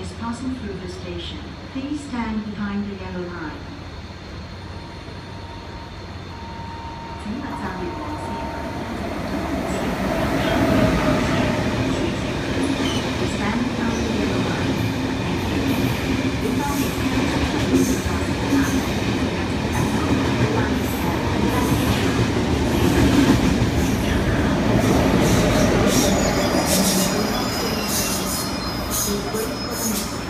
is passing through the station. Please stand behind the yellow line. Thank you.